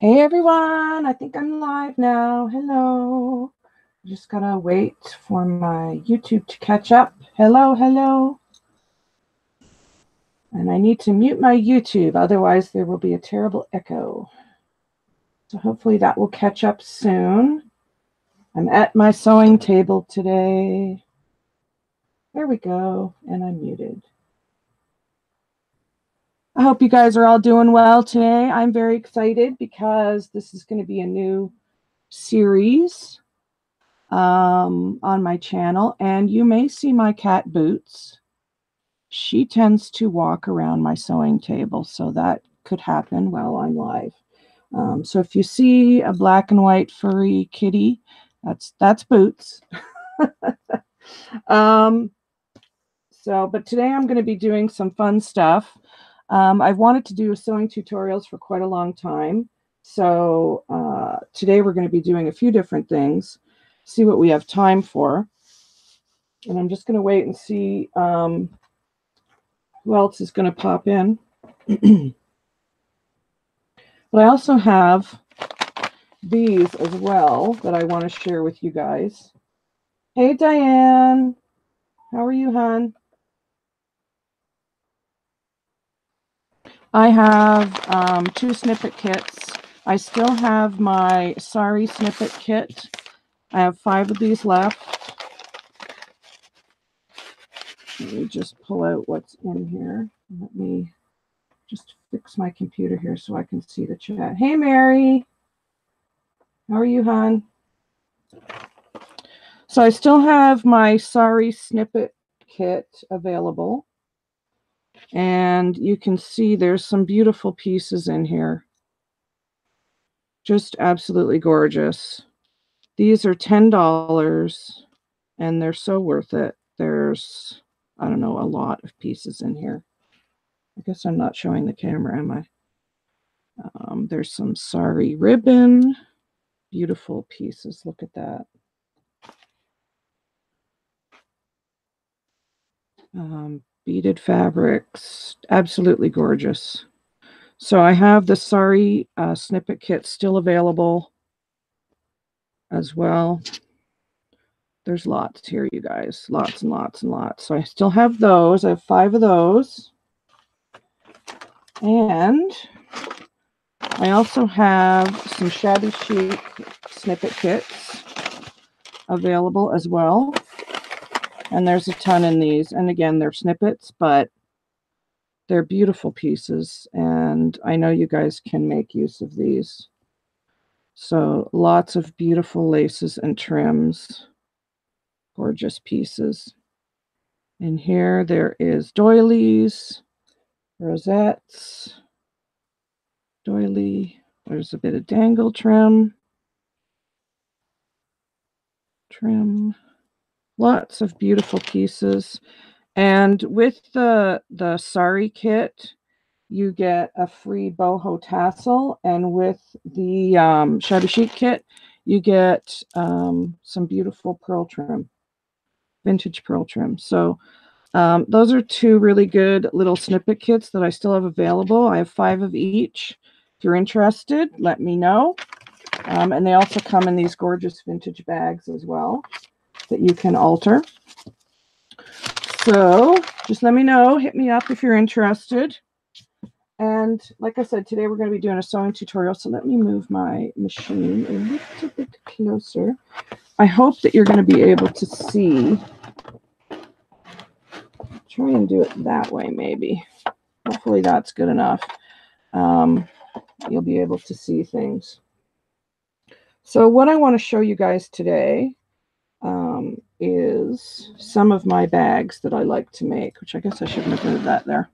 Hey everyone, I think I'm live now. Hello. I'm just gonna wait for my YouTube to catch up. Hello, hello. And I need to mute my YouTube, otherwise there will be a terrible echo. So hopefully that will catch up soon. I'm at my sewing table today. There we go, and I'm muted. I hope you guys are all doing well today. I'm very excited because this is going to be a new series on my channel. And you may see my cat Boots. She tends to walk around my sewing table, so that could happen while I'm live. So if you see a black and white furry kitty, that's Boots. But today I'm going to be doing some fun stuff. I've wanted to do sewing tutorials for quite a long time. So today we're going to be doing a few different things, see what we have time for. And I'm just going to wait and see who else is going to pop in. But I also have these as well that I want to share with you guys. Hey, Diane. How are you, hon? I have two snippet kits. I still have my Sari snippet kit. I have 5 of these left. Let me just pull out what's in here. Let me just fix my computer here so I can see the chat. Hey, Mary. How are you, hon? So I still have my Sari snippet kit available. And you can see there's some beautiful pieces in here. Just absolutely gorgeous. These are $10 and they're so worth it. There's, I don't know, a lot of pieces in here. I guess I'm not showing the camera, am I? There's some Sari ribbon. Beautiful pieces. Look at that. Beaded fabrics, absolutely gorgeous. So I have the Sari snippet kit still available as well. There's lots here, you guys, lots and lots and lots. So I still have those. I have 5 of those. And I also have some shabby chic snippet kits available as well. And there's a ton in these. And again, they're snippets, but they're beautiful pieces. And I know you guys can make use of these. So lots of beautiful laces and trims. Gorgeous pieces. And here there is doilies, rosettes, doily. There's a bit of dangle trim. Lots of beautiful pieces. And with the Sari kit, you get a free boho tassel. And with the shabby chic kit, you get some beautiful pearl trim, vintage pearl trim. So those are 2 really good little snippet kits that I still have available. I have 5 of each. If you're interested, let me know. And they also come in these gorgeous vintage bags as well that you can alter. So just let me know, hit me up if you're interested. And like I said, today we're going to be doing a sewing tutorial. So let me move my machine a little bit closer. I hope that you're going to be able to see. Try and do it that way, maybe. Hopefully that's good enough. You'll be able to see things. So what I want to show you guys today is some of my bags that I like to make, which I guess I shouldn't have moved that there.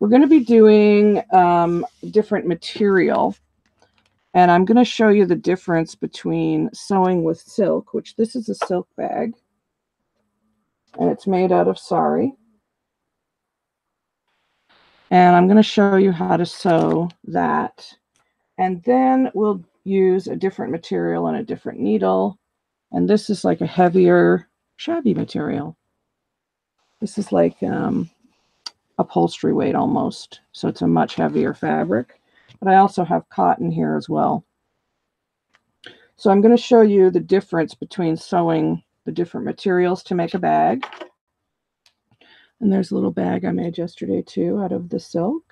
We're going to be doing different material, and I'm going to show you the difference between sewing with silk, which this is a silk bag, and it's made out of Sari. And I'm going to show you how to sew that, and then we'll use a different material and a different needle. And this is like a heavier shabby material. This is like upholstery weight almost. So it's a much heavier fabric. but I also have cotton here as well. So I'm going to show you the difference between sewing the different materials to make a bag. And there's a little bag I made yesterday too out of the silk.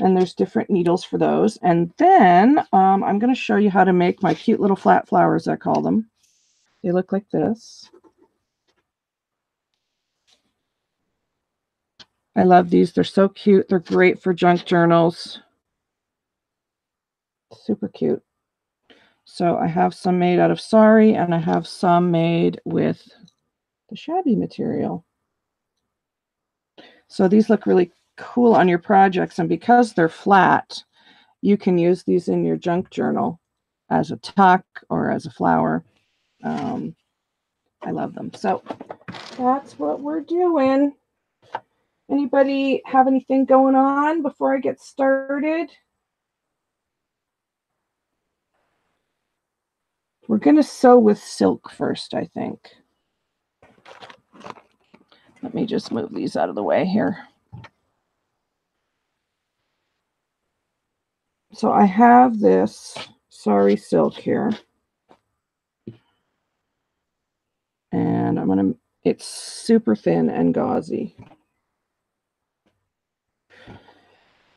And there's different needles for those. And then I'm going to show you how to make my cute little flat flowers, I call them. They look like this. I love these. They're so cute. They're great for junk journals. Super cute. So I have some made out of sari, and I have some made with the shabby material. So these look really cool on your projects, and because they're flat, you can use these in your junk journal as a tuck or as a flower. I love them. So that's what we're doing. Anybody have anything going on before I get started? We're going to sew with silk first, I think. Let me just move these out of the way here. So I have this sari silk here. And I'm going to, it's super thin and gauzy.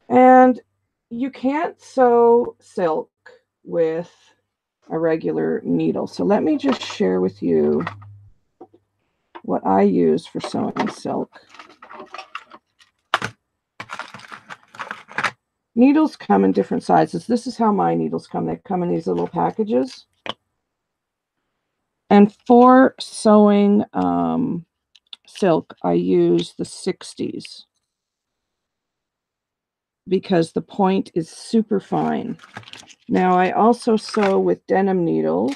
And you can't sew silk with a regular needle. So let me just share with you what I use for sewing silk. Needles come in different sizes. This is how my needles come. They come in these little packages. And for sewing silk, I use the 60s. Because the point is super fine. Now I also sew with denim needles,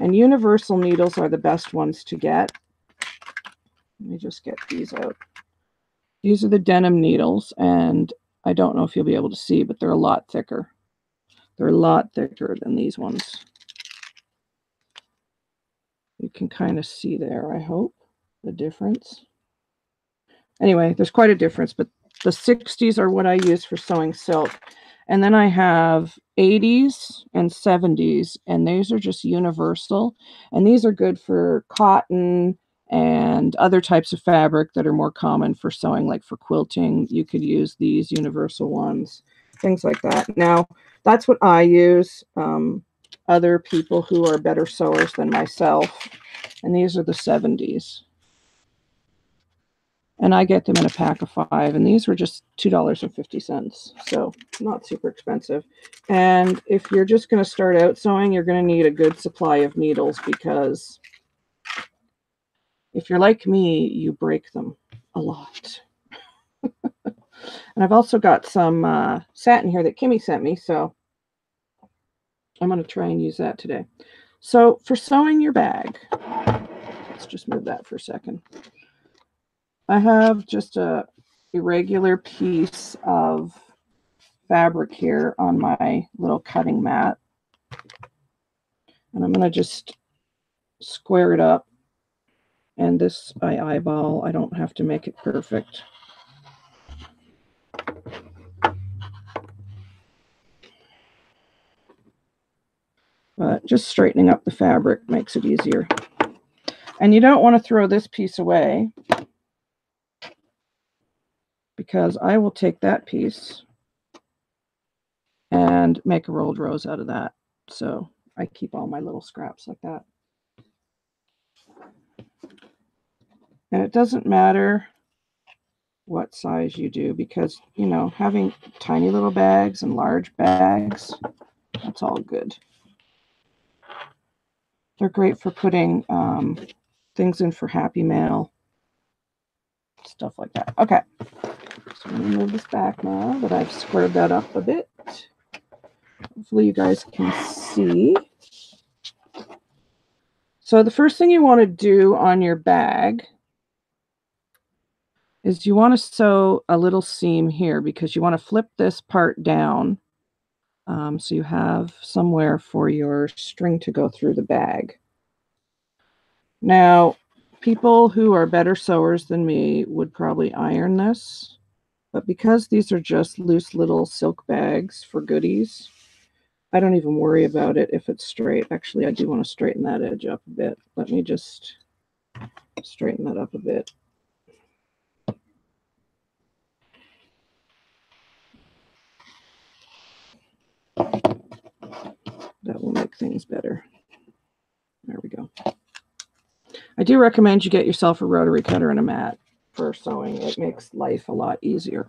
and universal needles are the best ones to get. Let me just get these out. These are the denim needles, and I don't know if you'll be able to see, but they're a lot thicker. They're a lot thicker than these ones. You can kind of see there, I hope, the difference. Anyway, there's quite a difference, but the 60s are what I use for sewing silk. And then I have 80s and 70s, and these are just universal. And these are good for cotton and other types of fabric that are more common for sewing, like for quilting. You could use these universal ones, things like that. Now, that's what I use. Other people who are better sewers than myself. And these are the 70s. And I get them in a pack of 5, and these were just $2.50, so not super expensive. And if you're just going to start out sewing, you're going to need a good supply of needles, because if you're like me, you break them a lot. And I've also got some satin here that Kimmy sent me, so I'm going to try and use that today. So for sewing your bag, let's just move that for a second. I have just a irregular piece of fabric here on my little cutting mat. And I'm going to just square it up. And this I eyeball. I don't have to make it perfect. But just straightening up the fabric makes it easier. And you don't want to throw this piece away, because I will take that piece and make a rolled rose out of that. So I keep all my little scraps like that. And it doesn't matter what size you do, because, you know, having tiny little bags and large bags, that's all good. They're great for putting things in for Happy Mail, stuff like that. Okay. So I'm going to move this back now that I've squared that up a bit. Hopefully you guys can see. So the first thing you want to do on your bag is you want to sew a little seam here, because you want to flip this part down so you have somewhere for your string to go through the bag. Now, people who are better sewers than me would probably iron this But because these are just loose little silk bags for goodies, I don't even worry about it if it's straight. Actually, I do want to straighten that edge up a bit. Let me just straighten that up a bit. That will make things better. There we go. I do recommend you get yourself a rotary cutter and a mat for sewing. It makes life a lot easier.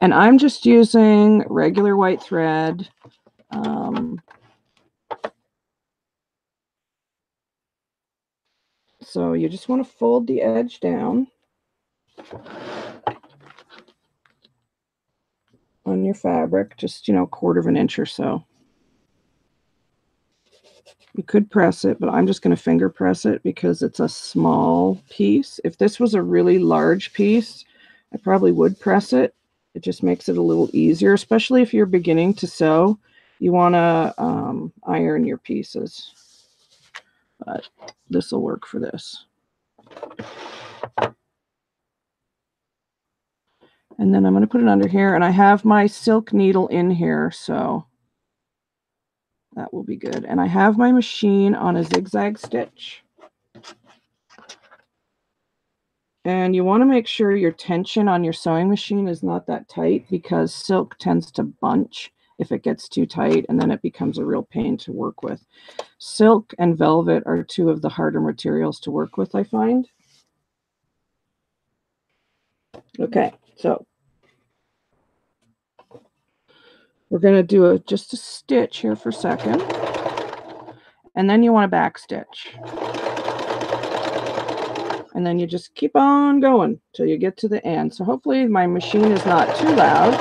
And I'm just using regular white thread. So you just want to fold the edge down on your fabric, just, you know, 1/4 of an inch or so. You could press it, but I'm just going to finger press it because it's a small piece. If this was a really large piece, I probably would press it. It just makes it a little easier, especially if you're beginning to sew. You want to iron your pieces, but this will work for this. And then I'm going to put it under here, and I have my silk needle in here, so that will be good. And I have my machine on a zigzag stitch. And you want to make sure your tension on your sewing machine is not that tight, because silk tends to bunch if it gets too tight, and then it becomes a real pain to work with. Silk and velvet are two of the harder materials to work with, I find. Okay, so we're going to do just a stitch here for a second, and then you want to back stitch, and then you just keep on going till you get to the end. So hopefully my machine is not too loud,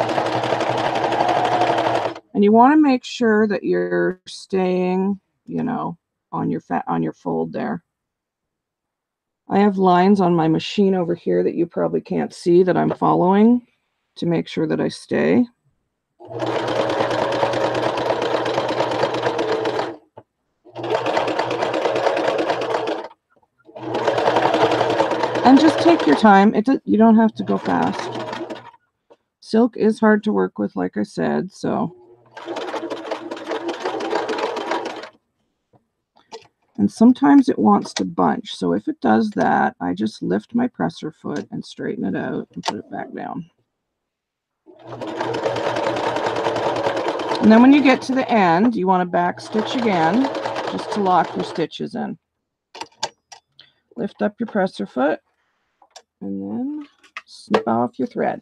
and you want to make sure that you're staying, you know, on your fold there. I have lines on my machine over here that you probably can't see that I'm following to make sure that I stay. And just take your time. You don't have to go fast. Silk is hard to work with, like I said, so. And sometimes it wants to bunch. So if it does that, I just lift my presser foot and straighten it out and put it back down. And then when you get to the end, you want to back stitch again just to lock your stitches in. Lift up your presser foot and then snip off your thread.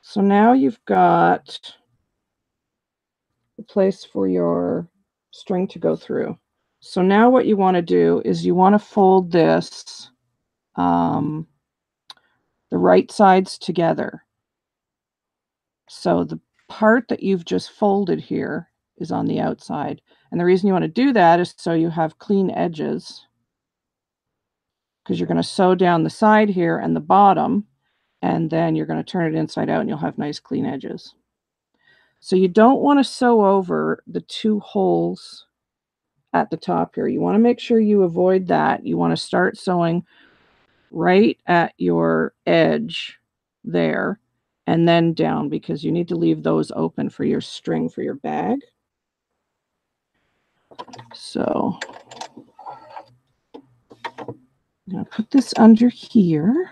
So now you've got a place for your string to go through. So now what you want to do is you want to fold this the right sides together. So the part that you've just folded here is on the outside. And the reason you want to do that is so you have clean edges, because you're going to sew down the side here and the bottom, and then you're going to turn it inside out and you'll have nice clean edges. So you don't want to sew over the two holes at the top here. You want to make sure you avoid that. You want to start sewing right at your edge there, and then down, because you need to leave those open for your string for your bag. So I'm going to put this under here.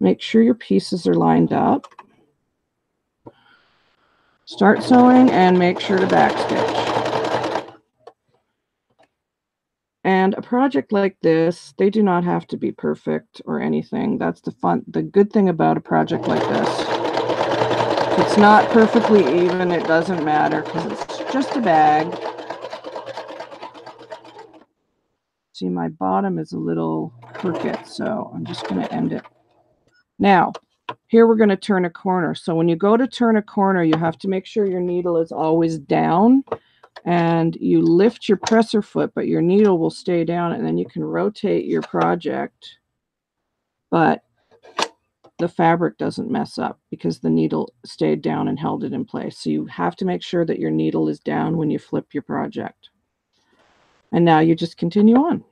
Make sure your pieces are lined up. Start sewing and make sure to back stitch. And a project like this, they do not have to be perfect or anything. That's the good thing about a project like this. If it's not perfectly even, it doesn't matter, because it's just a bag. See, my bottom is a little crooked, so I'm just going to end it. Now, here we're going to turn a corner. So when you go to turn a corner, you have to make sure your needle is always down. And you lift your presser foot, but your needle will stay down, and then you can rotate your project, but the fabric doesn't mess up because the needle stayed down and held it in place. So you have to make sure that your needle is down when you flip your project. And now you just continue on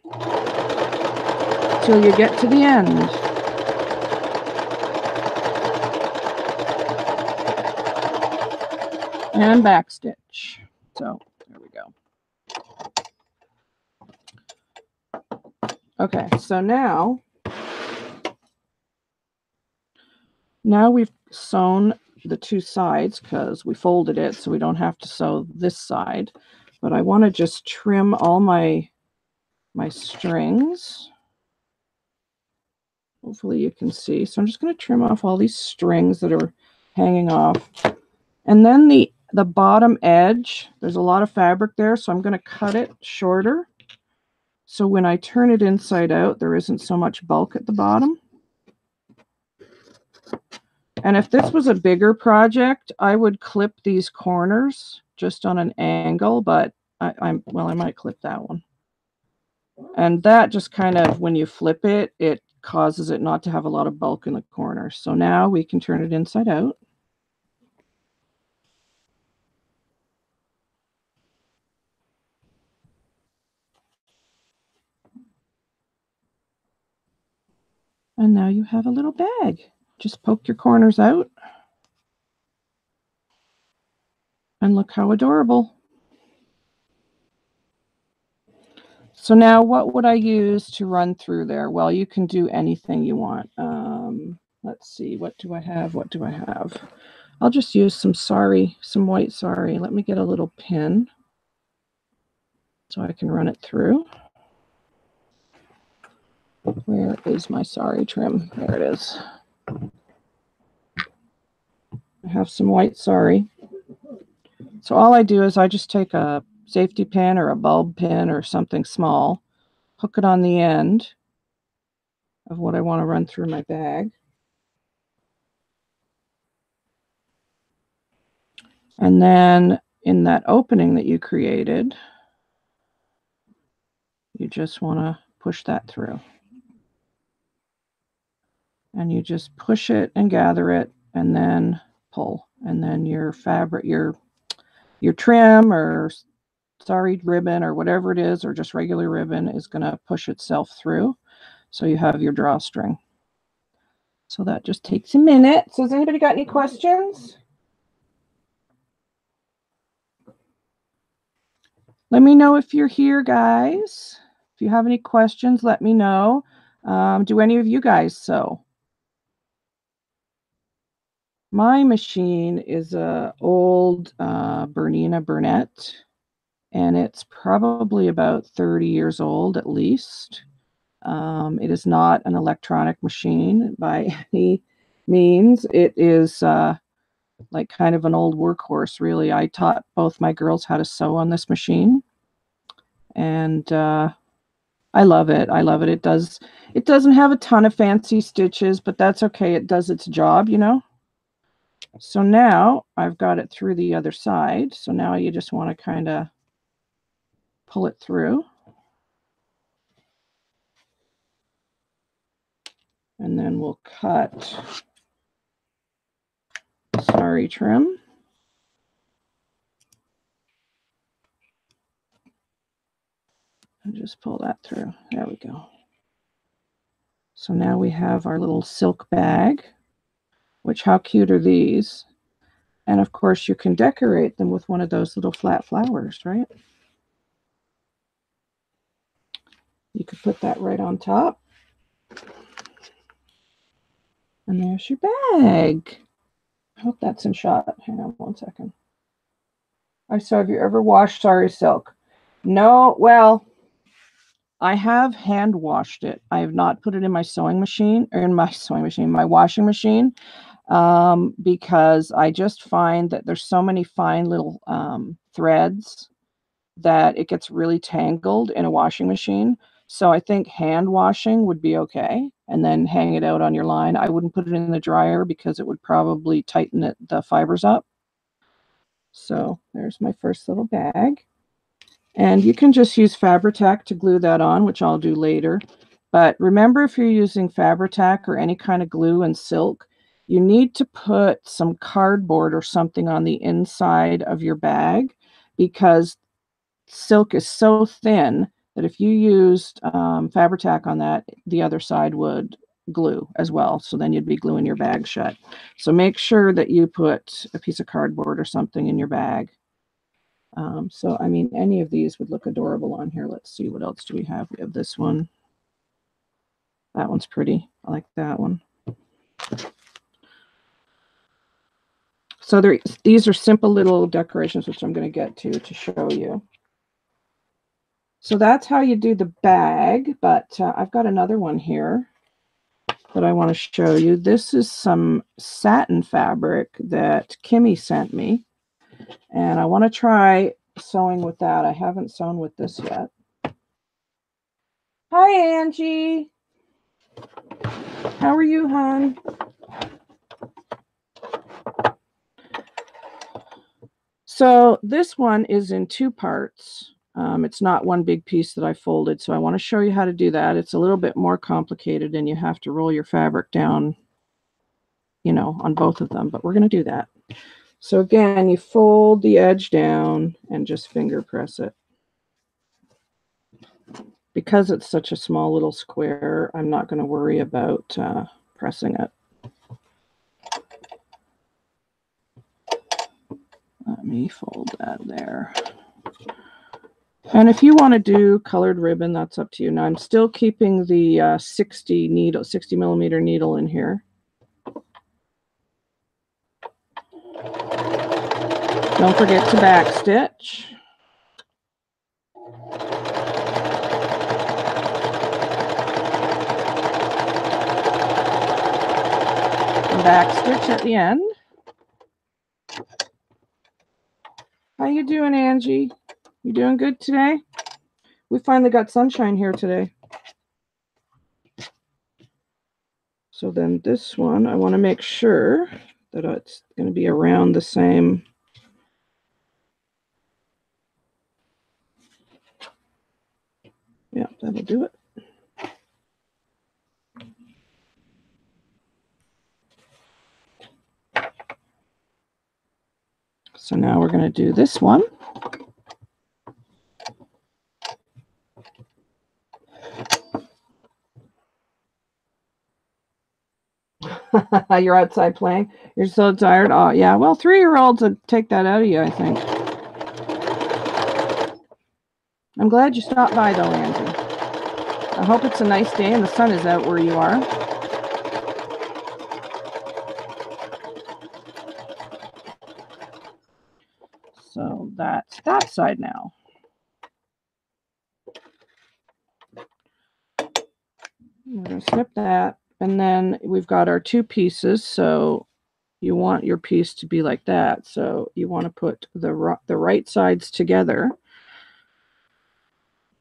till you get to the end. And back stitch. So there we go. Okay, so now we've sewn the two sides because we folded it, so we don't have to sew this side. But I want to just trim all my strings. Hopefully you can see. So I'm just going to trim off all these strings that are hanging off. And then the bottom edge, there's a lot of fabric there, so I'm going to cut it shorter. So when I turn it inside out, there isn't so much bulk at the bottom. And if this was a bigger project, I would clip these corners just on an angle, but I might clip that one. And that just kind of, when you flip it, it causes it not to have a lot of bulk in the corner. So now we can turn it inside out. And now you have a little bag. Just poke your corners out. And look how adorable. So now what would I use to run through there? Well, you can do anything you want. Let's see, what do I have? What do I have? I'll just use some white sari. Let me get a little pin so I can run it through. Where is my sari trim? There it is. I have some white sari. So all I do is I just take a safety pin or a bulb pin or something small, hook it on the end of what I want to run through my bag. And then in that opening that you created, you just want to push that through. And you just push it and gather it and then pull. And then your fabric, your trim or sari ribbon or whatever it is, or just regular ribbon, is going to push itself through. So you have your drawstring. So that just takes a minute. So has anybody got any questions? Let me know if you're here, guys. If you have any questions, let me know. Do any of you guys sew? My machine is an old Bernina Bernette, and it's probably about 30 years old at least. It is not an electronic machine by any means. It is like kind of an old workhorse, really. I taught both my girls how to sew on this machine, and I love it. I love it. It doesn't have a ton of fancy stitches, but that's okay. It does its job, you know. So now I've got it through the other side. So now you just want to kind of pull it through. And then we'll cut sari trim. And just pull that through. There we go. So now we have our little silk bag. Which, how cute are these? And of course you can decorate them with one of those little flat flowers, right? You could put that right on top. And there's your bag. I hope that's in shot. Hang on one second. I saw, have you ever washed sari silk? No, well, I have hand washed it. I have not put it in my sewing machine, or in my washing machine, because I just find that there's so many fine little threads that it gets really tangled in a washing machine. So I think hand washing would be okay, and then hang it out on your line. I wouldn't put it in the dryer because it would probably tighten it, the fibers up. So there's my first little bag. And you can just use Fabri-Tac to glue that on, which I'll do later. But remember, if you're using Fabri-Tac or any kind of glue and silk, you need to put some cardboard or something on the inside of your bag, because silk is so thin that if you used Fabri-Tac on that, the other side would glue as well. So then you'd be gluing your bag shut. So make sure that you put a piece of cardboard or something in your bag. So, I mean, any of these would look adorable on here. Let's see, what else do we have? We have this one. That one's pretty. I like that one. So these are simple little decorations, which I'm going to get to show you. So that's how you do the bag, but I've got another one here that I want to show you. This is some satin fabric that Kimmy sent me, and I want to try sewing with that. I haven't sewn with this yet. Hi, Angie. How are you, hon? So this one is in two parts. It's not one big piece that I folded, so I want to show you how to do that. It's a little bit more complicated, and you have to roll your fabric down, you know, on both of them, but we're going to do that. So again, you fold the edge down and just finger press it. Because it's such a small little square, I'm not going to worry about pressing it. Let me fold that there. And if you want to do colored ribbon, that's up to you. Now I'm still keeping the 60 millimeter needle in here. Don't forget to backstitch. Backstitch at the end. How you doing, Angie? You doing good today? We finally got sunshine here today. So then this one, I want to make sure that it's going to be around the same. Yeah, that'll do it. So now we're going to do this one. You're outside playing. You're so tired. Oh, yeah. Well, 3-year-olds would take that out of you, I think. I'm glad you stopped by, though, Andrew. I hope it's a nice day and the sun is out where you are. So that's that side now. I'm going to snip that. And then we've got our two pieces. So you want your piece to be like that. So you want to put the right sides together.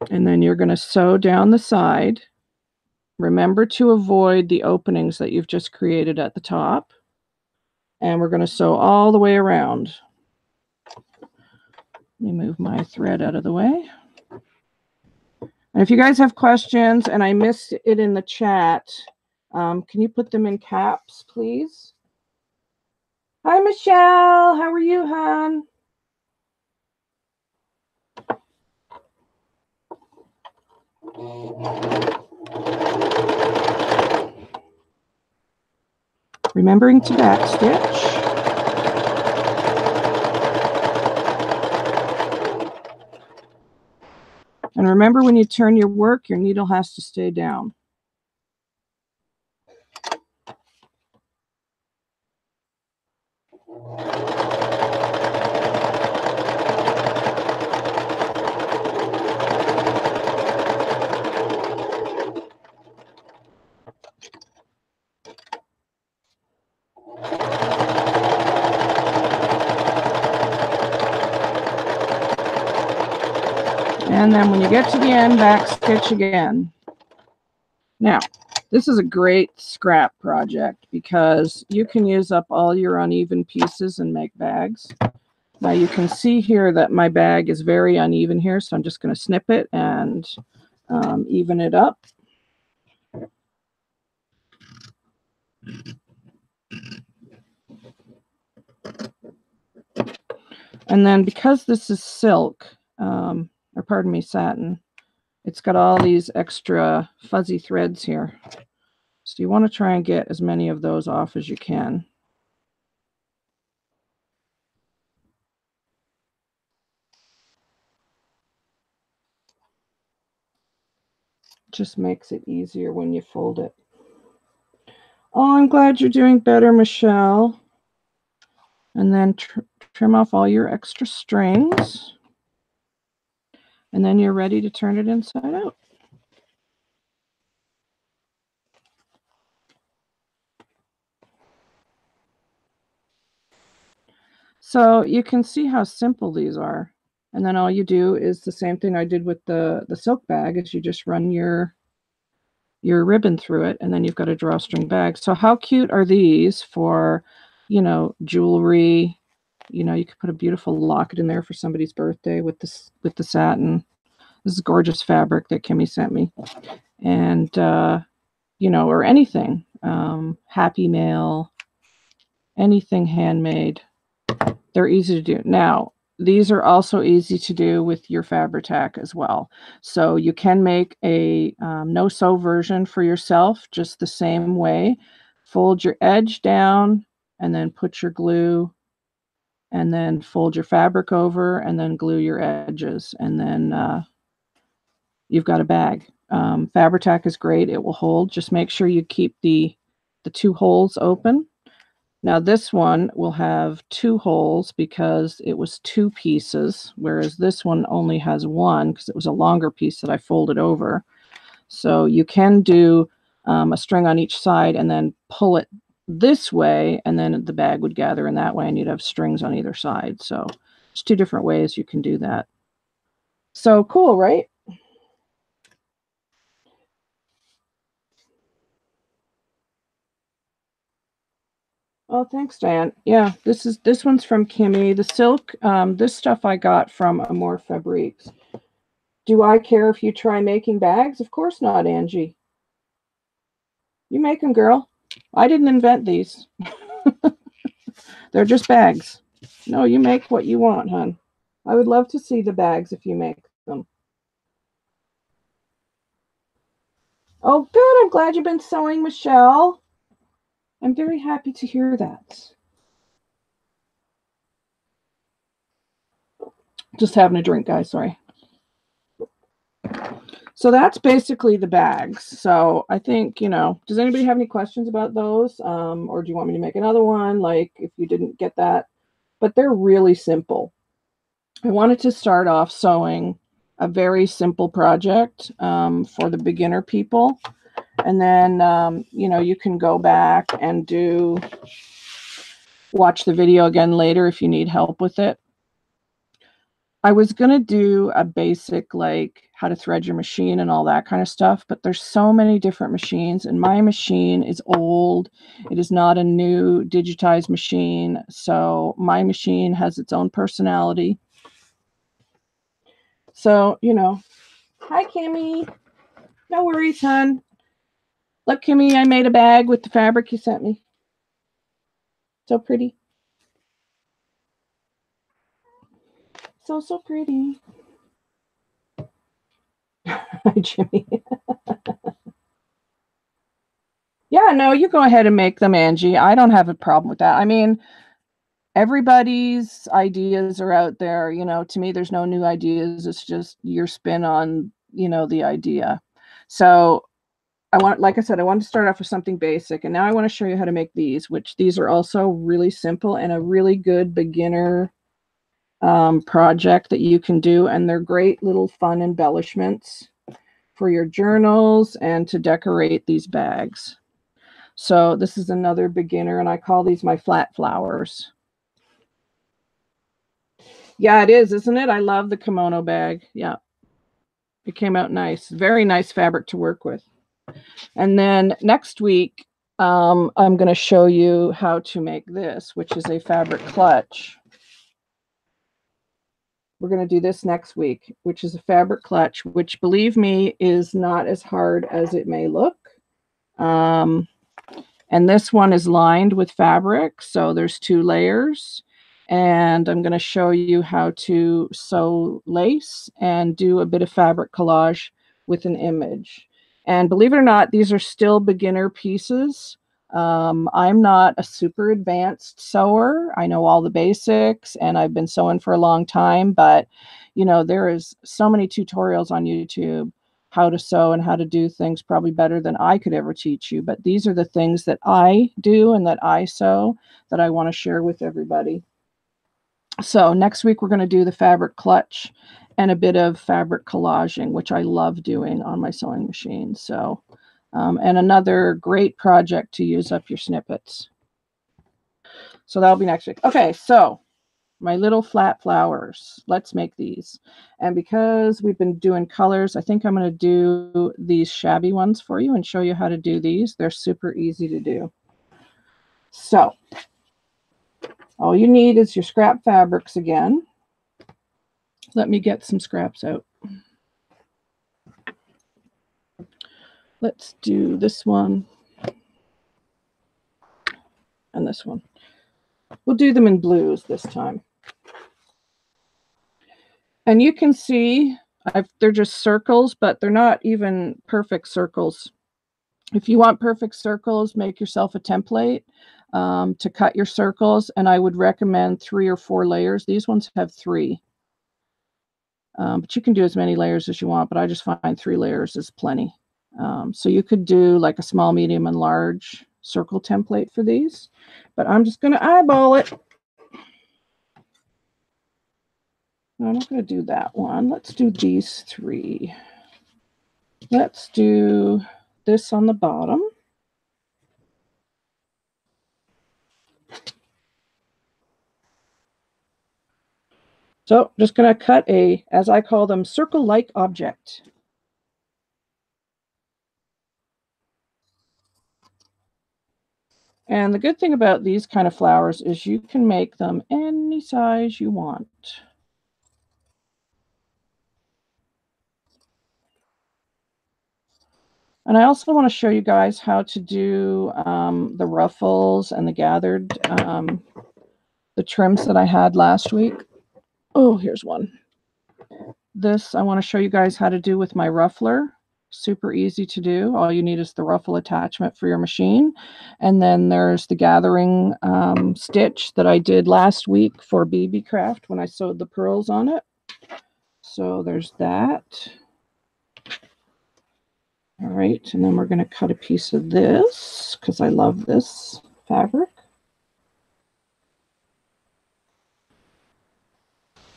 And then you're going to sew down the side. Remember to avoid the openings that you've just created at the top. And we're going to sew all the way around. Let me move my thread out of the way. And if you guys have questions, and I missed it in the chat, can you put them in caps, please? Hi, Michelle. How are you, hon? Remembering to backstitch. And remember, when you turn your work, your needle has to stay down. And then when you get to the end, back stitch again. Now, this is a great scrap project because you can use up all your uneven pieces and make bags. Now you can see here that my bag is very uneven here, so I'm just going to snip it and even it up. And then because this is silk, or pardon me, satin, it's got all these extra fuzzy threads here. So you want to try and get as many of those off as you can. Just makes it easier when you fold it. Oh, I'm glad you're doing better, Michelle. And then trim off all your extra strings. And then you're ready to turn it inside out. So you can see how simple these are. And then all you do is the same thing I did with the silk bag, is you just run your ribbon through it, and then you've got a drawstring bag. So how cute are these for, you know, jewelry? You know, you could put a beautiful locket in there for somebody's birthday with this, with the satin. This is gorgeous fabric that Kimmy sent me. And, you know, or anything. Happy mail, anything handmade. They're easy to do. Now, these are also easy to do with your Fabri-Tac as well. So you can make a no-sew version for yourself, just the same way. Fold your edge down and then put your glue, and then fold your fabric over and then glue your edges. And then you've got a bag. Fabri-Tac is great. It will hold. Just make sure you keep the two holes open. Now this one will have two holes because it was two pieces, whereas this one only has one because it was a longer piece that I folded over. So you can do a string on each side and then pull it this way, and then the bag would gather in that way, and you'd have strings on either side. So there's two different ways you can do that. So cool, right? Oh, thanks, Diane. Yeah, this one's from Kimmy. The silk, this stuff I got from Amore Fabrics. Do I care if you try making bags? Of course not, Angie. You make them, girl. I didn't invent these. They're just bags. No, you make what you want, hun. I would love to see the bags if you make them. Oh, good. I'm glad you've been sewing, Michelle. I'm very happy to hear that. Just having a drink, guys, sorry. So that's basically the bags. So I think, you know, does anybody have any questions about those? Or do you want me to make another one? Like if you didn't get that, but they're really simple. I wanted to start off sewing a very simple project for the beginner people. And then, you know, you can go back and watch the video again later if you need help with it. I was going to do a basic, like how to thread your machine and all that kind of stuff, but there's so many different machines, and my machine is old. It is not a new digitized machine. So my machine has its own personality. So, you know, hi, Kimmy. No worries, hon. Look, Kimmy, I made a bag with the fabric you sent me. So pretty. So pretty. Hi, Jimmy. Yeah, no, you go ahead and make them, Angie. I don't have a problem with that. I mean, everybody's ideas are out there. You know, to me, there's no new ideas. It's just your spin on, you know, the idea. So like I said, I wanted to start off with something basic, and now I want to show you how to make these, which these are also really simple and a really good beginner project that you can do. And they're great little fun embellishments for your journals and to decorate these bags. So this is another beginner, and I call these my flat flowers. Yeah, it is, isn't it? I love the kimono bag. Yeah, it came out nice. Very nice fabric to work with. And then next week, I'm going to show you how to make this, which is a fabric clutch. We're going to do this next week, which is a fabric clutch, which, believe me, is not as hard as it may look. And this one is lined with fabric, so there's two layers. And I'm going to show you how to sew lace and do a bit of fabric collage with an image. And believe it or not, these are still beginner pieces. I'm not a super advanced sewer. I know all the basics and I've been sewing for a long time, but you know, there is so many tutorials on YouTube how to sew and how to do things probably better than I could ever teach you. But these are the things that I do and that I sew that I want to share with everybody. So next week, we're going to do the fabric clutch and a bit of fabric collaging, which I love doing on my sewing machine. So, and another great project to use up your snippets. So that'll be next week. Okay, so my little flat flowers, let's make these. And because we've been doing colors, I think I'm going to do these shabby ones for you and show you how to do these. They're super easy to do. So all you need is your scrap fabrics again. Let me get some scraps out. Let's do this one and this one. We'll do them in blues this time. And you can see they're just circles, but they're not even perfect circles. If you want perfect circles, make yourself a template to cut your circles. And I would recommend 3 or 4 layers. These ones have 3. But you can do as many layers as you want, but I just find 3 layers is plenty. So you could do like a small, medium, and large circle template for these, but I'm just going to eyeball it. No, I'm not going to do that one. Let's do these 3. Let's do this on the bottom. So just going to cut a, as I call them, circle-like object. And the good thing about these kind of flowers is you can make them any size you want. And I also want to show you guys how to do the ruffles and the gathered, the trims that I had last week. Oh, here's one. This I want to show you guys how to do with my ruffler. Super easy to do. All you need is the ruffle attachment for your machine. And then there's the gathering stitch that I did last week for BB Craft when I sewed the pearls on it. So there's that. All right, and then we're going to cut a piece of this because I love this fabric.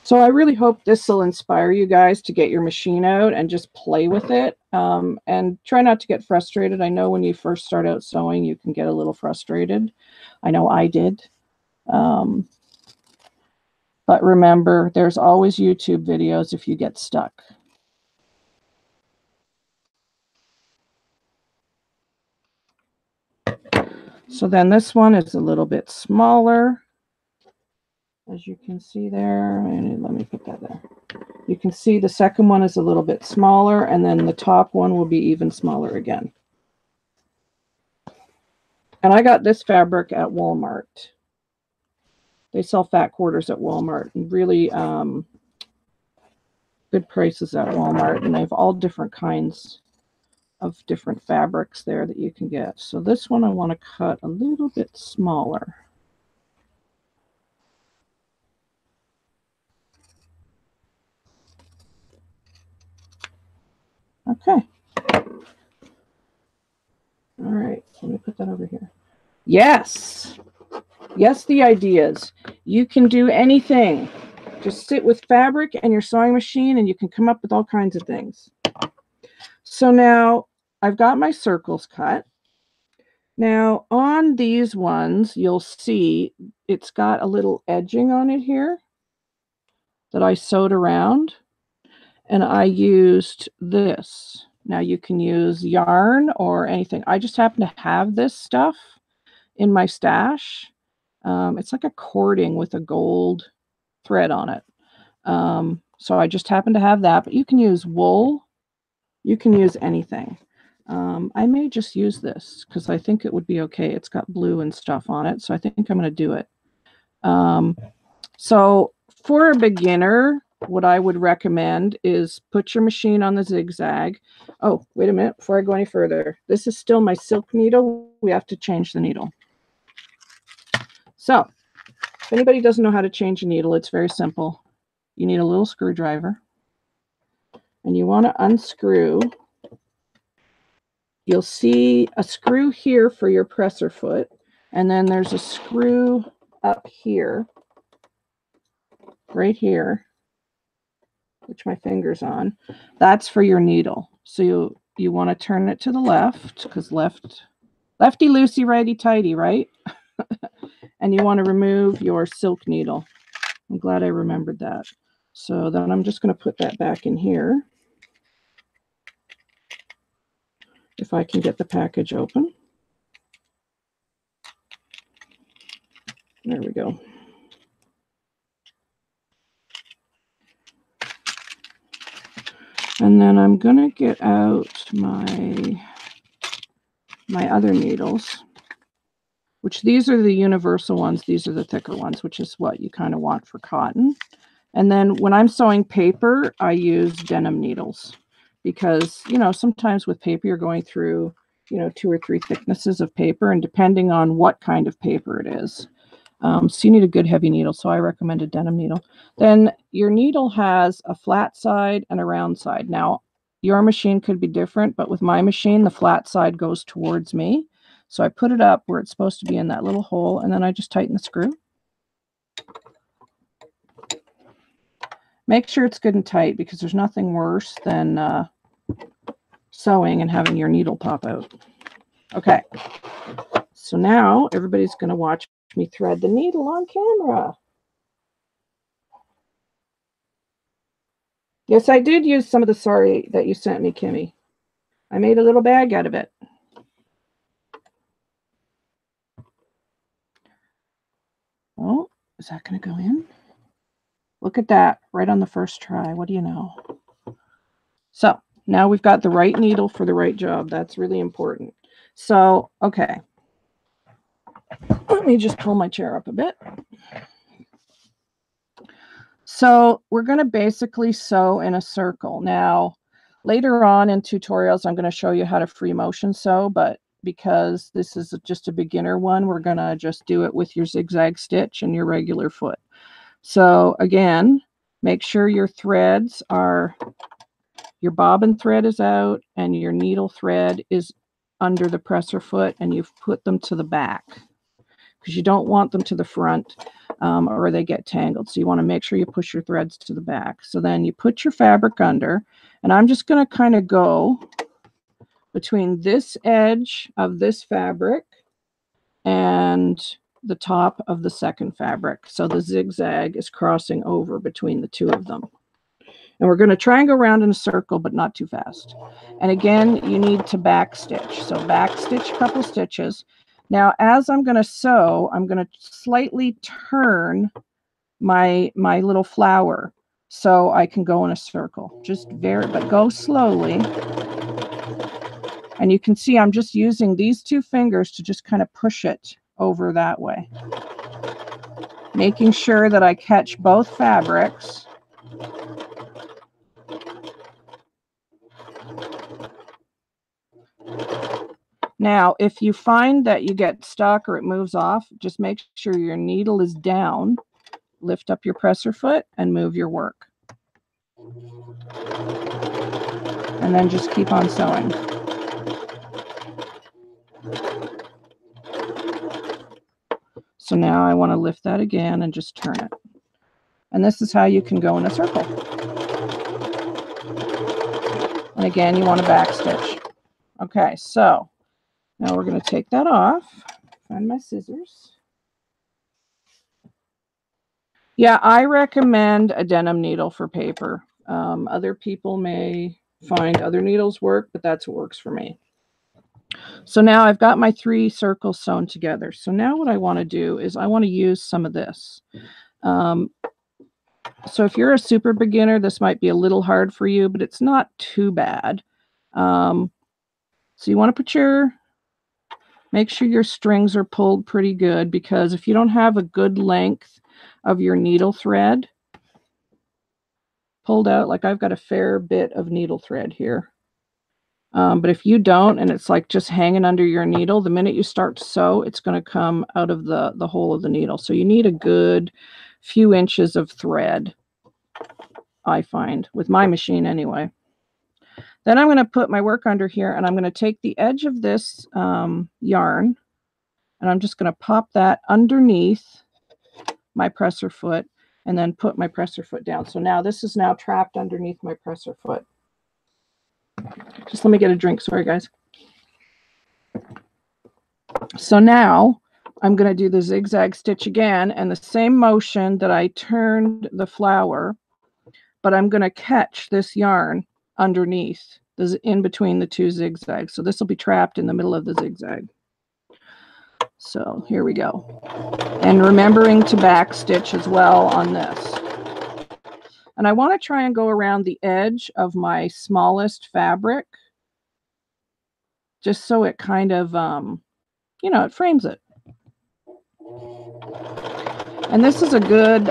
So I really hope this will inspire you guys to get your machine out and just play with it and try not to get frustrated. I know when you first start out sewing, you can get a little frustrated. I know I did. But remember, there's always YouTube videos if you get stuck. So then this one is a little bit smaller. As you can see there, and let me put that there. You can see the second one is a little bit smaller, and then the top one will be even smaller again. And I got this fabric at Walmart. They sell fat quarters at Walmart, and really good prices at Walmart. And they have all different kinds of different fabrics there that you can get. So this one I want to cut a little bit smaller. Okay. All right. Let me put that over here. Yes. Yes, the ideas. You can do anything. Just sit with fabric and your sewing machine, and you can come up with all kinds of things. So now I've got my circles cut. Now on these ones, you'll see it's got a little edging on it here that I sewed around. And I used this. Now you can use yarn or anything. I just happen to have this stuff in my stash. It's like a cording with a gold thread on it. So I just happen to have that, but you can use wool. You can use anything. I may just use this because I think it would be okay. It's got blue and stuff on it. So I think I'm going to do it. So for a beginner, what I would recommend is put your machine on the zigzag. Oh, wait a minute, before I go any further. This is still my silk needle. We have to change the needle. So if anybody doesn't know how to change a needle, it's very simple. You need a little screwdriver and you want to unscrew. You'll see a screw here for your presser foot, and then there's a screw up here, right here, which my finger's on. That's for your needle. So you want to turn it to the left, because lefty loosey, righty tighty, right? And you want to remove your silk needle. I'm glad I remembered that. So then I'm just going to put that back in here. If I can get the package open. There we go. And then I'm going to get out my other needles, which these are the universal ones. These are the thicker ones, which is what you kind of want for cotton. And then when I'm sewing paper, I use denim needles because, you know, sometimes with paper, you're going through, you know, 2 or 3 thicknesses of paper, and depending on what kind of paper it is. So you need a good heavy needle, so I recommend a denim needle. Then your needle has a flat side and a round side. Now, your machine could be different, but with my machine, the flat side goes towards me. So I put it up where it's supposed to be in that little hole, and then I just tighten the screw. Make sure it's good and tight, because there's nothing worse than sewing and having your needle pop out. Okay, so now everybody's going to watch me thread the needle on camera. Yes, I did use some of the sari that you sent me, Kimmy. I made a little bag out of it. Oh, is that going to go in? Look at that, right on the first try. What do you know? So now we've got the right needle for the right job. That's really important. So, okay. Let me just pull my chair up a bit. So we're going to basically sew in a circle. Now, later on in tutorials, I'm going to show you how to free motion sew, but because this is just a beginner one, we're going to just do it with your zigzag stitch and your regular foot. So again, make sure your threads are, your bobbin thread is out and your needle thread is under the presser foot, and you've put them to the back, because you don't want them to the front or they get tangled. So you want to make sure you push your threads to the back. So then you put your fabric under, and I'm just going to kind of go between this edge of this fabric and the top of the second fabric. So the zigzag is crossing over between the two of them. And we're going to try and go around in a circle, but not too fast. And again, you need to back stitch. So back stitch a couple stitches. Now, as I'm going to sew, I'm going to slightly turn my little flower so I can go in a circle. Just but go slowly. And you can see I'm just using these 2 fingers to just kind of push it over that way. Making sure that I catch both fabrics. Now, if you find that you get stuck or it moves off, just make sure your needle is down, lift up your presser foot, and move your work. And then just keep on sewing. So now I want to lift that again and just turn it. And this is how you can go in a circle. And again, you want to back stitch. Okay, so now we're going to take that off. Find my scissors. Yeah, I recommend a denim needle for paper. Other people may find other needles work, but that's what works for me. So now I've got my 3 circles sewn together. So now what I want to do is I want to use some of this. So if you're a super beginner, this might be a little hard for you, but it's not too bad. So you want to put your, make sure your strings are pulled pretty good, because if you don't have a good length of your needle thread, pulled out, like I've got a fair bit of needle thread here. But if you don't, and it's like just hanging under your needle, the minute you start to sew, it's going to come out of the hole of the needle. So you need a good few inches of thread, I find, with my machine anyway. Then I'm going to put my work under here, and I'm going to take the edge of this yarn, and I'm just going to pop that underneath my presser foot, and then put my presser foot down. So now this is now trapped underneath my presser foot. Just let me get a drink. Sorry, guys. So now I'm going to do the zigzag stitch again, and the same motion that I turned the flower, but I'm going to catch this yarn underneath, this in between the two zigzags. So this will be trapped in the middle of the zigzag. So here we go. And remembering to back stitch as well on this. And I want to try and go around the edge of my smallest fabric, just so it kind of, you know, it frames it. And this is a good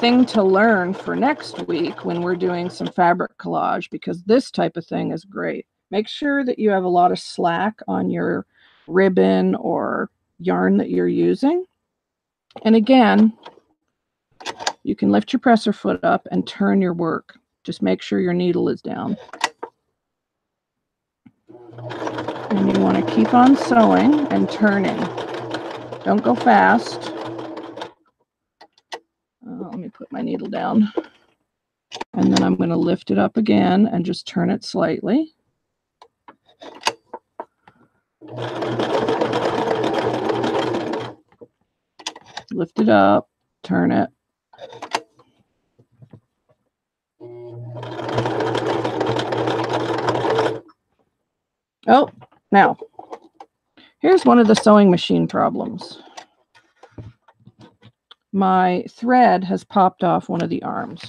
thing to learn for next week when we're doing some fabric collage, because this type of thing is great. Make sure that you have a lot of slack on your ribbon or yarn that you're using. And again, you can lift your presser foot up and turn your work. Just make sure your needle is down. And you want to keep on sewing and turning. Don't go fast. Let me put my needle down. And then I'm going to lift it up again and just turn it slightly. Lift it up, turn it. Oh, now, here's one of the sewing machine problems. My thread has popped off one of the arms,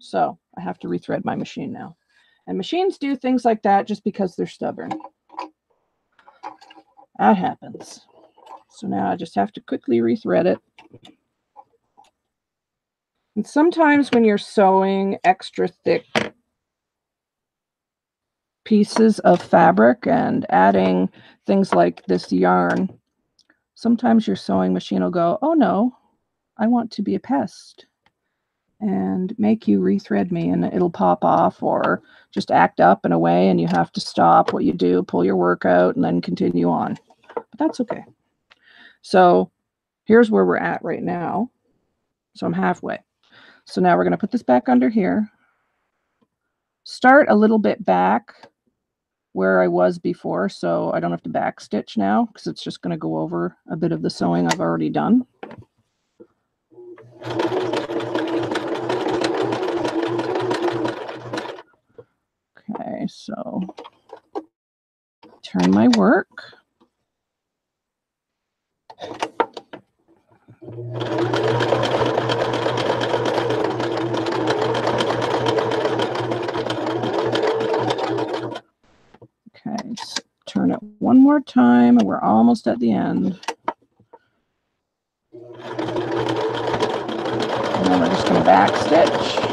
so I have to rethread my machine now. And machines do things like that just because they're stubborn. That happens. So now I just have to quickly rethread it. And sometimes when you're sewing extra thick pieces of fabric and adding things like this yarn, sometimes your sewing machine will go, oh no, I want to be a pest, and make you rethread me, and it'll pop off or just act up and away, and you have to stop what you do, pull your work out, and then continue on. But that's okay. So here's where we're at right now. So I'm halfway. So now we're going to put this back under here. Start a little bit back where I was before, so I don't have to back stitch now, because it's just going to go over a bit of the sewing I've already done. Okay, so turn my work. Okay, so turn it one more time, and we're almost at the end. And then we're just going to back stitch,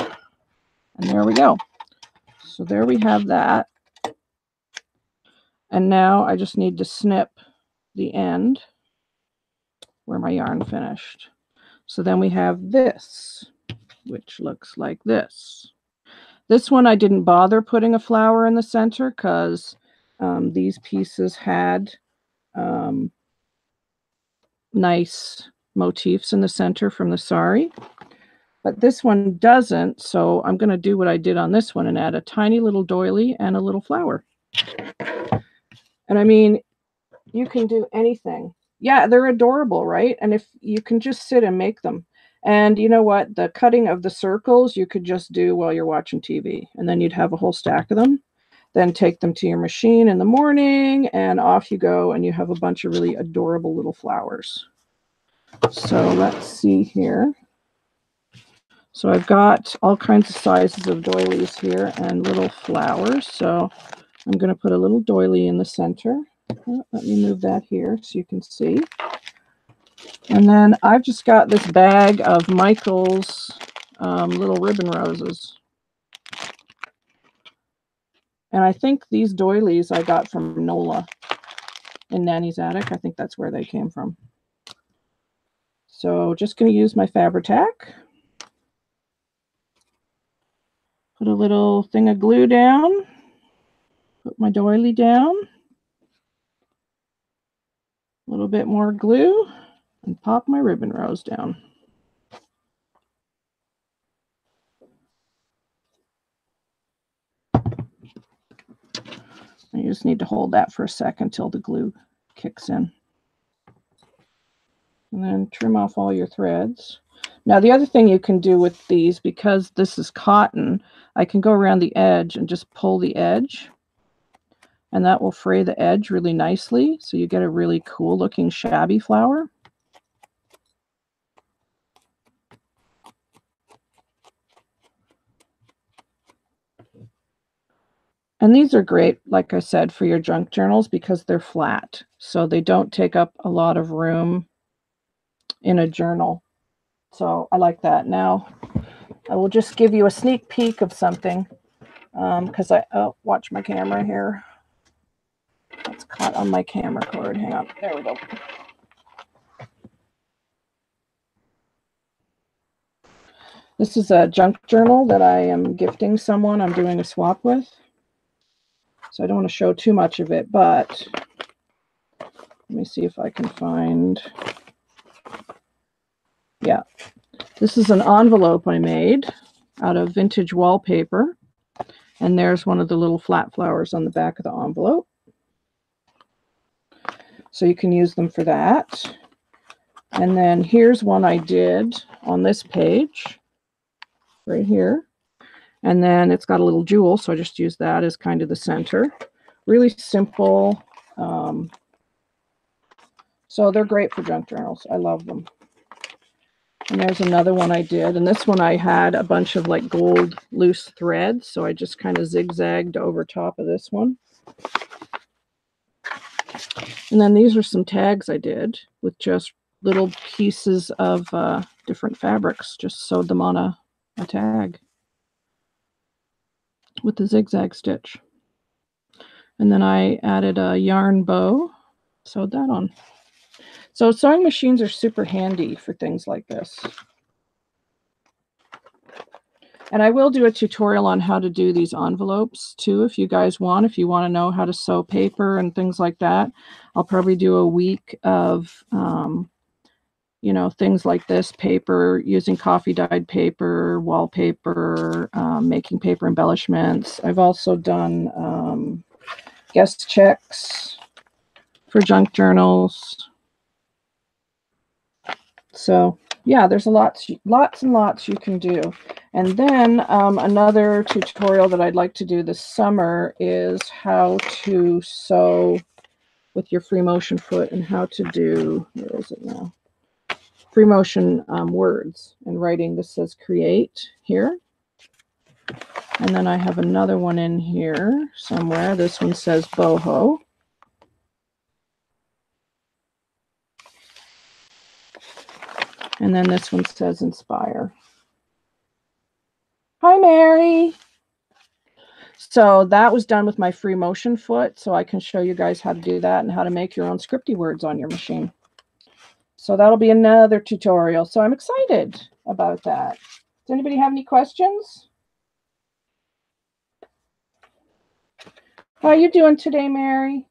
and there we go. So there we have that. And now I just need to snip the end where my yarn finished. So then we have this, which looks like this. This one I didn't bother putting a flower in the center because these pieces had nice motifs in the center from the sari, but this one doesn't, so I'm going to do what I did on this one and add a tiny little doily and a little flower. And I mean, you can do anything. Yeah, they're adorable, right? And if you can just sit and make them. And you know what? The cutting of the circles you could just do while you're watching TV, and then you'd have a whole stack of them. Then take them to your machine in the morning, and off you go, and you have a bunch of really adorable little flowers. So let's see here. So I've got all kinds of sizes of doilies here and little flowers. So I'm going to put a little doily in the center. Let me move that here so you can see. And then I've just got this bag of Michael's little ribbon roses. And I think these doilies I got from Nola in Nanny's Attic. I think that's where they came from. So just going to use my Fabri-Tac. Put a little thing of glue down. Put my doily down. A little bit more glue. And pop my ribbon rows down. You just need to hold that for a second till the glue kicks in. And then trim off all your threads. Now the other thing you can do with these, because this is cotton, I can go around the edge and just pull the edge. And that will fray the edge really nicely. So you get a really cool looking shabby flower. And these are great, like I said, for your junk journals because they're flat. So they don't take up a lot of room in a journal. So I like that. Now, I will just give you a sneak peek of something because oh, watch my camera here. It's caught on my camera cord. Hang on. There we go. This is a junk journal that I am gifting someone I'm doing a swap with. So I don't want to show too much of it, but let me see if I can find. Yeah, this is an envelope I made out of vintage wallpaper. And there's one of the little flat flowers on the back of the envelope. So you can use them for that. And then here's one I did on this page right here. And then it's got a little jewel, so I just use that as kind of the center. Really simple. So they're great for junk journals. I love them. And there's another one I did. And this one I had a bunch of like gold loose threads, so I just kind of zigzagged over top of this one. And then these are some tags I did with just little pieces of different fabrics. Just sewed them on a tag with the zigzag stitch. And then I added a yarn bow, sewed that on. So sewing machines are super handy for things like this. And I will do a tutorial on how to do these envelopes too, if you guys want. If you want to know how to sew paper and things like that, I'll probably do a week of, you know, things like this, paper, using coffee dyed paper, wallpaper, making paper embellishments. I've also done guest checks for junk journals. So yeah, there's a lots and lots you can do. And then another tutorial that I'd like to do this summer is how to sew with your free motion foot and how to do, where is it now? Free motion words and writing. This says create here. And then I have another one in here somewhere. This one says boho. And then this one says inspire. Hi, Mary. So that was done with my free motion foot. So I can show you guys how to do that and how to make your own scripty words on your machine. So that'll be another tutorial. So I'm excited about that. Does anybody have any questions? How are you doing today, Mary?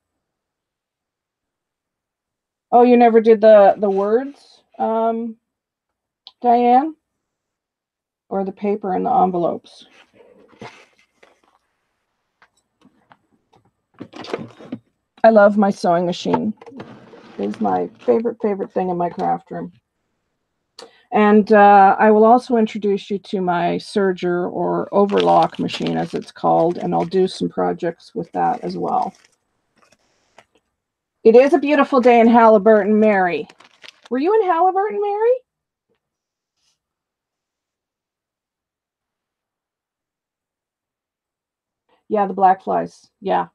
Oh, you never did the words, Diane? Or the paper and the envelopes? I love my sewing machine. Is my favorite thing in my craft room. And I will also introduce you to my serger or overlock machine, as it's called, and I'll do some projects with that as well. It is a beautiful day in Halliburton, Mary. Were you in Halliburton, Mary? Yeah, the black flies. Yeah.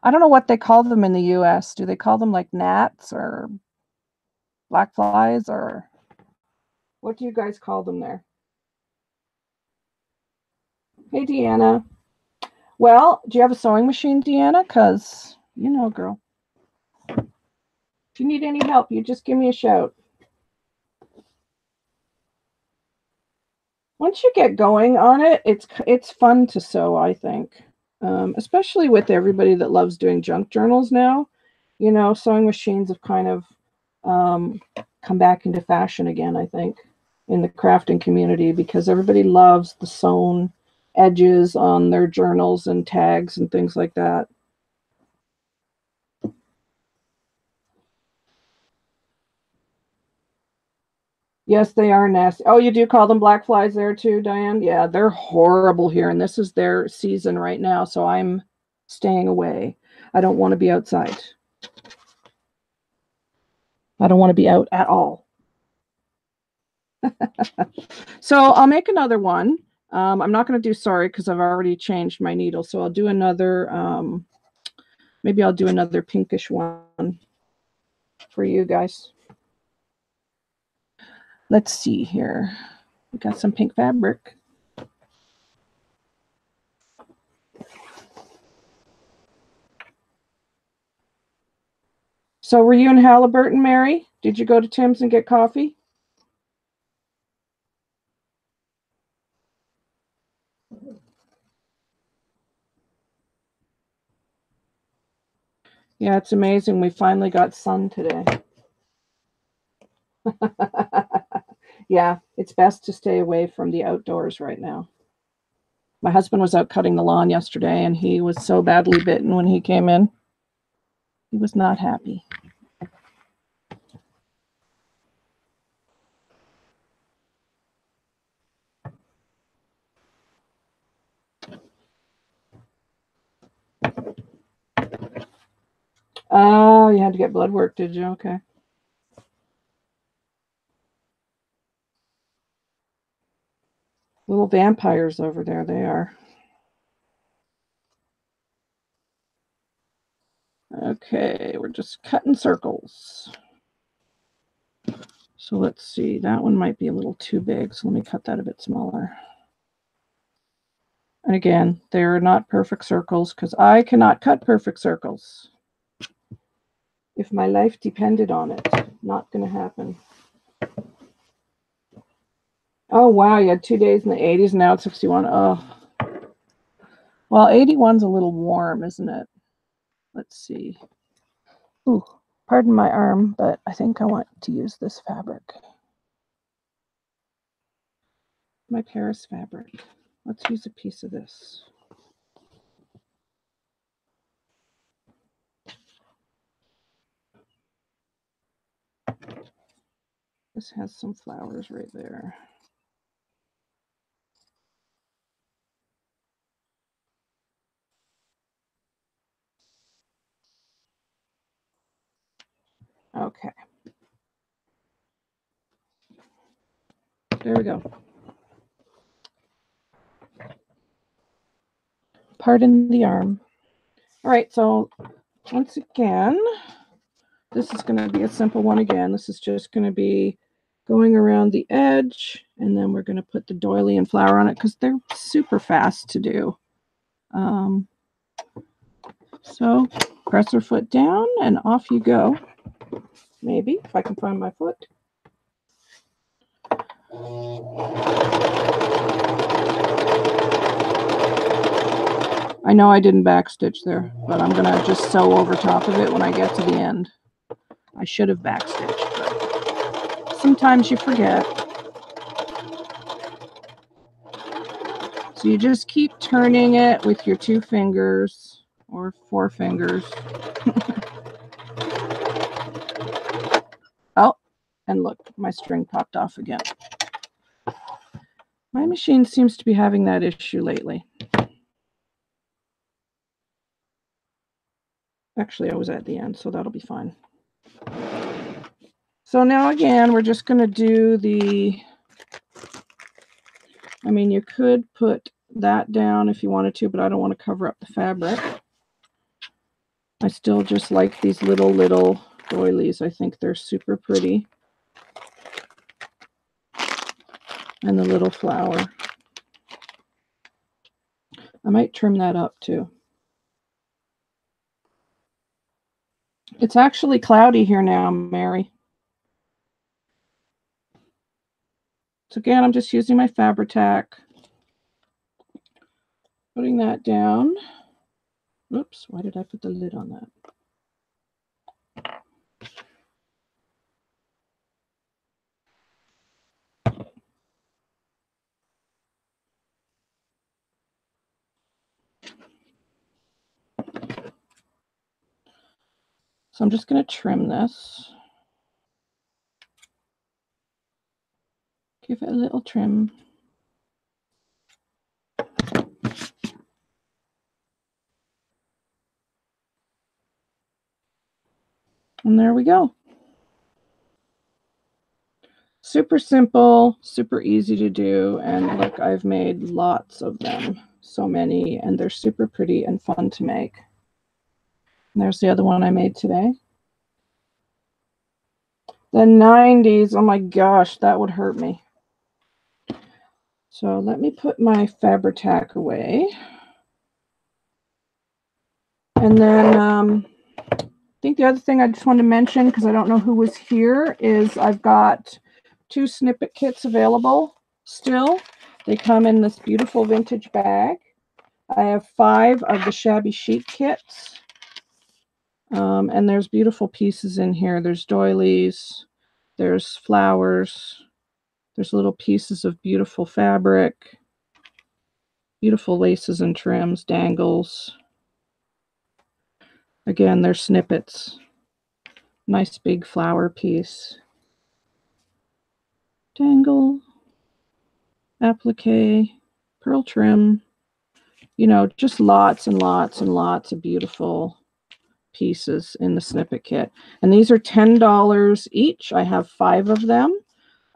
I don't know what they call them in the U.S. Do they call them like gnats or black flies, or what do you guys call them there? Hey, Deanna. Well, do you have a sewing machine, Deanna? Because, you know, girl. If you need any help, you just give me a shout. Once you get going on it, it's fun to sew, I think. Especially with everybody that loves doing junk journals now. You know, sewing machines have kind of come back into fashion again, I think, in the crafting community, because everybody loves the sewn edges on their journals and tags and things like that. Yes, they are nasty. Oh, you do call them black flies there too, Diane? Yeah, they're horrible here, and this is their season right now, so I'm staying away. I don't want to be outside. I don't want to be out at all. So I'll make another one. I'm not going to do sorry because I've already changed my needle, so I'll do another, maybe I'll do another pinkish one for you guys. Let's see here. We got some pink fabric. So were you in Halliburton, Mary? Did you go to Tim's and get coffee? Yeah, it's amazing. We finally got sun today. Yeah, it's best to stay away from the outdoors right now. My husband was out cutting the lawn yesterday, and he was so badly bitten when he came in. He was not happy. Oh, you had to get blood work, did you? Okay. Little vampires over there, they are. Okay, we're just cutting circles. So let's see, that one might be a little too big, so let me cut that a bit smaller. And again, they're not perfect circles because I cannot cut perfect circles. If my life depended on it, not going to happen. Oh, wow, you had 2 days in the 80s, now it's 61. Oh, well, 81's a little warm, isn't it? Let's see. Ooh, pardon my arm, but I think I want to use this fabric. My Paris fabric. Let's use a piece of this. This has some flowers right there. Okay. There we go. Pardon the arm. All right, so once again, this is going to be a simple one again. This is just going to be going around the edge, and then we're going to put the doily and flower on it because they're super fast to do. So press your foot down and off you go. Maybe, if I can find my foot. I know I didn't backstitch there, but I'm going to just sew over top of it when I get to the end. I should have backstitched, but sometimes you forget. So you just keep turning it with your two fingers or four fingers. And look, my string popped off again. My machine seems to be having that issue lately. Actually, I was at the end, so that'll be fine. So now again, we're just going to do the, I mean, you could put that down if you wanted to, but I don't want to cover up the fabric. I still just like these little doilies. I think they're super pretty. And the little flower. I might trim that up too. It's actually cloudy here now, Mary. So again, I'm just using my Fabri-Tac. Putting that down. Oops, why did I put the lid on that? So I'm just going to trim this. Give it a little trim. And there we go. Super simple, super easy to do. And look, I've made lots of them, so many, and they're super pretty and fun to make. And there's the other one I made today. The 90s, oh my gosh, that would hurt me. So let me put my Fabri-Tac away. And then I think the other thing I just wanted to mention, because I don't know who was here, is I've got 2 snippet kits available still. They come in this beautiful vintage bag. I have 5 of the shabby chic kits. And there's beautiful pieces in here. There's doilies, there's flowers. There's little pieces of beautiful fabric, beautiful laces and trims, dangles. Again, they're snippets. Nice big flower piece. Dangle, applique, pearl trim. You know, just lots and lots and lots of beautiful pieces in the snippet kit. And these are $10 each. I have 5 of them.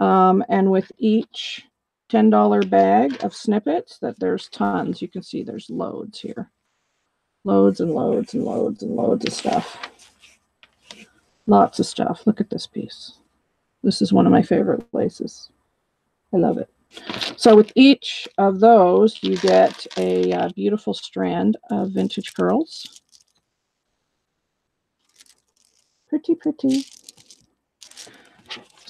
And with each $10 bag of snippets, that there's tons. You can see there's loads here. Loads and loads and loads and loads of stuff. Lots of stuff. Look at this piece. This is one of my favorite laces. I love it. So with each of those, you get a beautiful strand of vintage pearls. Pretty, pretty.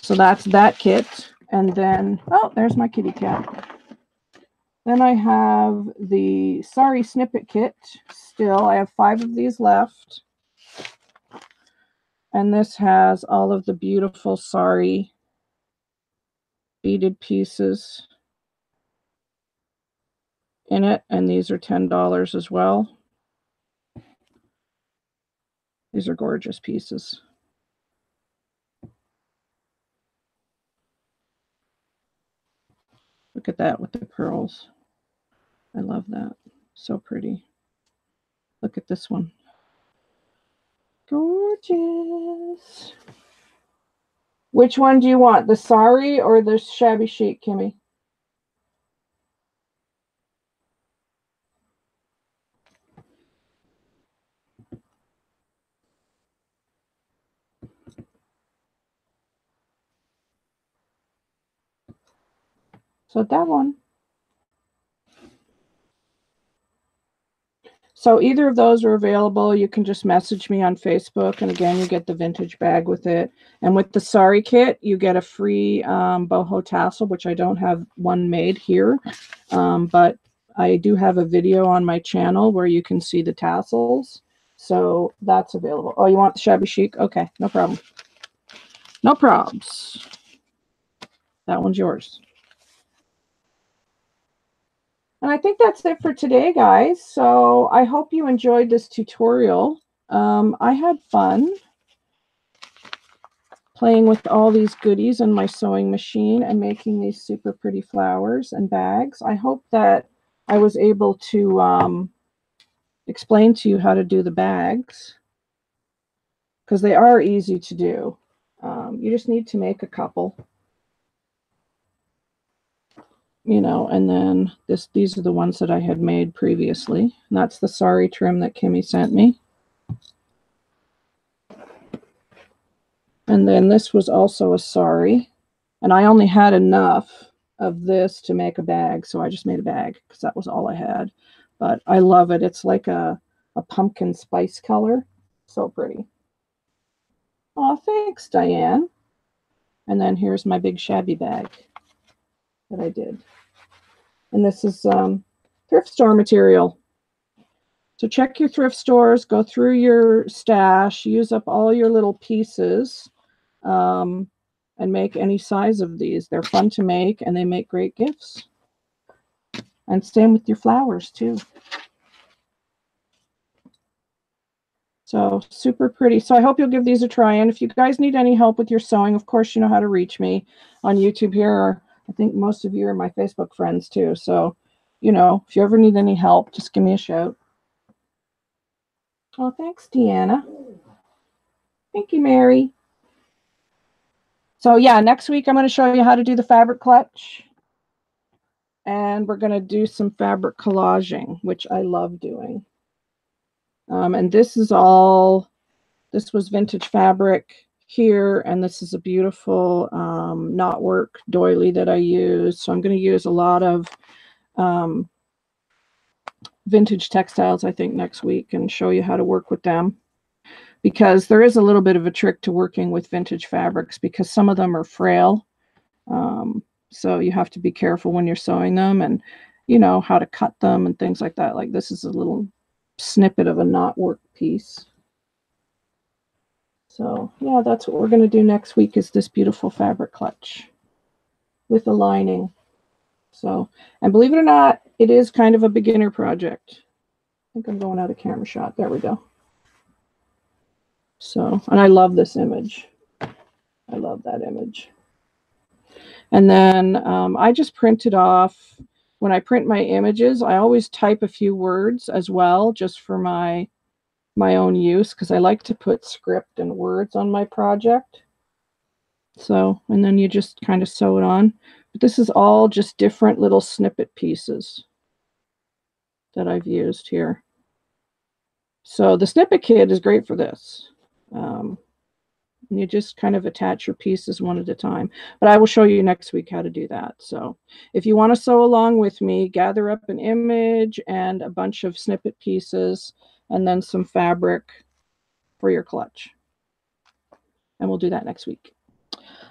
So that's that kit. And then, oh, there's my kitty cat. Then I have the Sari Snippet Kit still. I have 5 of these left. And this has all of the beautiful sari beaded pieces in it. And these are $10 as well. These are gorgeous pieces. Look at that with the pearls. I love that. So pretty. Look at this one. Gorgeous. Which one do you want? The sari or the shabby chic, Kimmy? So that one. So either of those are available. You can just message me on Facebook. And again, you get the vintage bag with it. And with the sari kit, you get a free boho tassel, which I don't have one made here. But I do have a video on my channel where you can see the tassels. So that's available. Oh, you want the shabby chic? Okay, no problem. No probs. That one's yours. And I think that's it for today, guys. So I hope you enjoyed this tutorial. I had fun playing with all these goodies in my sewing machine and making these super pretty flowers and bags. I hope that I was able to explain to you how to do the bags, because they are easy to do. You just need to make a couple. You know, and then these are the ones that I had made previously. And that's the sari trim that Kimmy sent me. And then this was also a sari. And I only had enough of this to make a bag, so I just made a bag because that was all I had. but I love it. It's like a pumpkin spice color. So pretty. Oh, thanks, Diane. And then here's my big shabby bag that I did. And this is thrift store material. So check your thrift stores, go through your stash, use up all your little pieces, and make any size of these. They're fun to make, and they make great gifts. And same with your flowers, too. So super pretty. So I hope you'll give these a try. And if you guys need any help with your sewing, of course, you know how to reach me on YouTube here. Or I think most of you are my Facebook friends, too. So, you know, if you ever need any help, just give me a shout. Oh, thanks, Deanna. Thank you, Mary. So, yeah, next week I'm going to show you how to do the fabric clutch. And we're going to do some fabric collaging, which I love doing. And this is all, this was vintage fabric here, and this is a beautiful knotwork doily that I use. So I'm going to use a lot of vintage textiles, I think, next week, and show you how to work with them. Because there is a little bit of a trick to working with vintage fabrics, because some of them are frail. So you have to be careful when you're sewing them, and you know how to cut them and things like that. Like this is a little snippet of a knotwork piece. So yeah, that's what we're going to do next week, is this beautiful fabric clutch with a lining. So, and believe it or not, it is kind of a beginner project. I think I'm going out of camera shot. There we go. So, and I love this image. I love that image. And then I just printed off, when I print my images, I always type a few words as well, just for my own use, because I like to put script and words on my project. So, and then you just kind of sew it on. But this is all just different little snippet pieces that I've used here. So the snippet kit is great for this. And you just kind of attach your pieces one at a time. But I will show you next week how to do that. So if you want to sew along with me, gather up an image and a bunch of snippet pieces and then some fabric for your clutch. And we'll do that next week.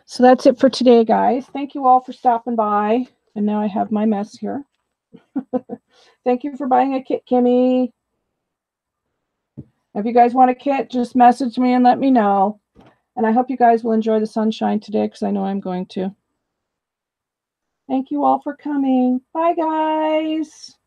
So that's it for today, guys. Thank you all for stopping by. And now I have my mess here. Thank you for buying a kit, Kimmy. If you guys want a kit, just message me and let me know. And I hope you guys will enjoy the sunshine today, because I know I'm going to. Thank you all for coming. Bye, guys.